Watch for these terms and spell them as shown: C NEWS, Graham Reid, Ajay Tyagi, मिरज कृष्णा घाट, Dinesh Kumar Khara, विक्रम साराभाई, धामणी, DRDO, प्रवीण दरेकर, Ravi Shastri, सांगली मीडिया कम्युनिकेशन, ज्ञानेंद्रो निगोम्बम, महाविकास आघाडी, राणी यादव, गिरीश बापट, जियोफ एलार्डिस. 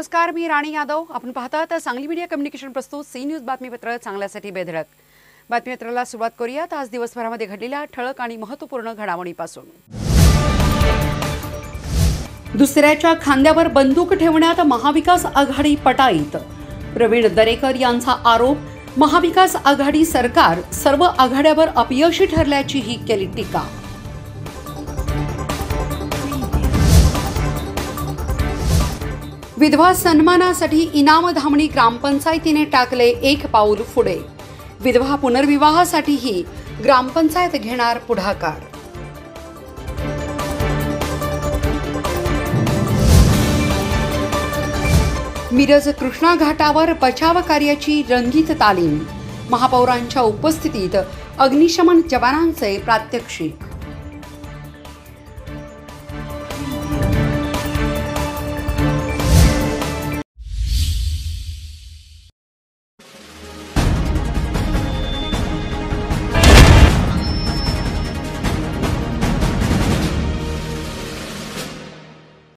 नमस्कार, मी राणी यादव. आपण पाहतात सांगली मीडिया कम्युनिकेशन प्रस्तुत सी न्यूज बातमीपत्र. चांगल्यासाठी बेधडक बातमीपत्राला सुरुवात करूयात. आज दिवसभरामध्ये घडलेल्या ठळक आणि महत्त्वपूर्ण घडामोडीपासून. दुसऱ्याच्या खांद्यावर बंदूक ठेवण्यात महाविकास आघाडी पटाईत, प्रवीण दरेकर यांचा आरोप. महाविकास आघाडी सरकार सर्व आघाड्यावर अपयशी ठरल्याचीही केली टीका. विधवा सन्मानासाठी इनाम धामणी ग्रामपंचायतीने टाकले एक पाऊल पुढे. विधवा पुनर्विवाहासाठीही ग्रामपंचायत घेणार पुढाकार. मिरज कृष्णा घाटावर बचाव कार्याची रंगीत तालीम. महापौरांच्या उपस्थितीत अग्निशमन जवानांचे प्रात्यक्षिक.